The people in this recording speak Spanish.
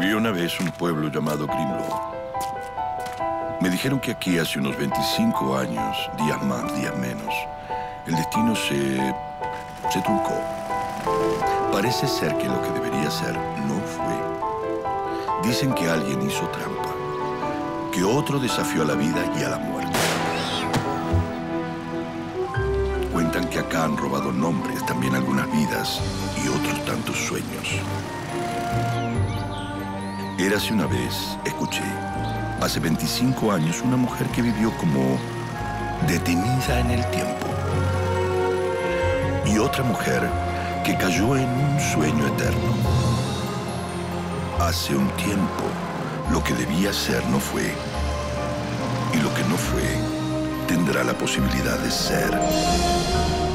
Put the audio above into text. Había una vez un pueblo llamado Grimlohr. Me dijeron que aquí hace unos 25 años, días más, días menos, el destino se truncó. Parece ser que lo que debería ser no fue. Dicen que alguien hizo trampa, que otro desafió a la vida y a la muerte. Cuentan que acá han robado nombres, también algunas vidas y otros tantos sueños. Érase una vez, escuché, hace 25 años, una mujer que vivió como detenida en el tiempo. Y otra mujer que cayó en un sueño eterno. Hace un tiempo, lo que debía ser no fue. Y lo que no fue, tendrá la posibilidad de ser.